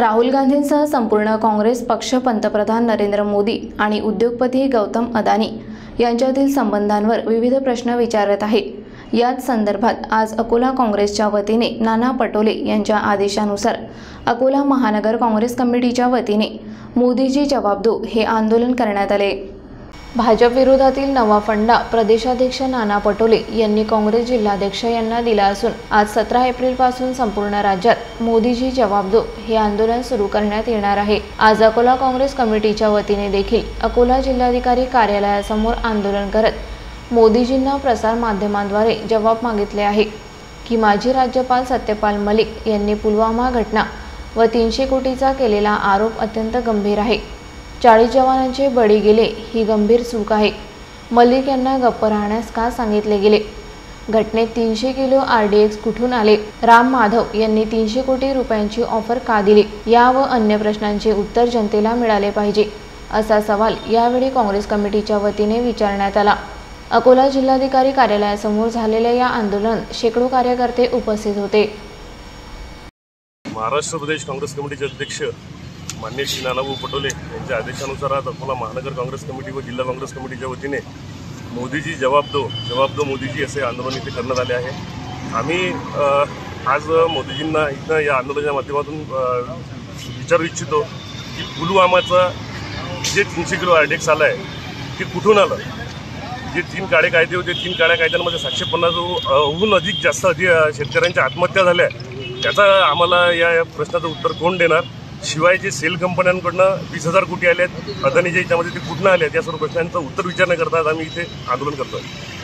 राहुल गांधींसह संपूर्ण काँग्रेस पक्ष पंतप्रधान नरेंद्र मोदी आणि उद्योगपती गौतम अदानी यांच्यातील संबंधांवर विविध प्रश्न विचारत आहे। याच संदर्भात आज अकोला काँग्रेसच्या वतीने नाना पटोले यांच्या आदेशानुसार अकोला महानगर काँग्रेस कमिटीच्या वतीने मोदीजी जवाब दो हे आंदोलन करण्यात आले। भाजप विरोधातील नवा फंडा प्रदेशाध्यक्ष नाना पटोले यांनी काँग्रेस जिल्हाध्यक्ष यांना दिला असून आज 17 एप्रिलपासून संपूर्ण राज्यात मोदीजी जवाब दो हे आंदोलन सुरू करण्यात येणार आहे। आज अकोला काँग्रेस कमिटीच्या वतीने देखील अकोला जिल्हाधिकारी कार्यालयासमोर आंदोलन करत मोदीजींना प्रसार माध्यमांद्वारे जवाब मागितले आहे की माजी राज्यपाल सत्यपाल मलिक यांनी पुलवामा घटना व 300 कोटीचा केलेला आरोप अत्यंत गंभीर आहे। 40 जवानांचे बळी गेले ही गंभीर चूक आहे। मलिक यांना गप्प राहण्यास का सांगितले गेले? घटनेत 300 किलो RDX कुठून आले? राम माधव यांनी 300 कोटी रुपयांची ऑफर का दिली? या व अन्य प्रश्नांचे उत्तर जनतेला मिळाले पाहिजे असा सवाल यावेळी काँग्रेस कमिटीच्या वतीने विचारण्यात आला। अकोला जिल्हाधिकारी कार्यालयासमोर झालेल्या या आंदोलनात शेकडो कार्यकर्ते उपस्थित होते। महाराष्ट्र प्रदेश काँग्रेस कमिटीचे अध्यक्ष माननीय श्री नानाभाऊ पटोले यांच्या आदेशानुसार आज अकोला महानगर काँग्रेस कमिटी व जिल्हा काँग्रेस कमिटीच्या वतीने मोदीजी जवाब दो मोदीजी असे आंदोलन इथे करण्यात आले आहे। आम्ही आज मोदीजींना इथं या आंदोलनाच्या माध्यमातून विचारू इच्छितो की पुलवामाचा जे 300 किलो RDX आला आहे ते कुठून आलं? जे 3 काळे कायदे होते, 3 काळ्या कायद्यांमध्ये 750 हून अधिक जास्त शेतकऱ्यांच्या आत्महत्या झाल्या, त्याचा आम्हाला या प्रश्नाचं उत्तर कोण देणार? शिवाय जे सेल कंपन्यांकडनं 20,000 कोटी आले आहेत, अदानीच्या याच्यामध्ये ते कुठनं आले आहेत, या सर्व प्रश्नांचं उत्तर विचारण्याकरता आज आम्ही इथे आंदोलन करतो।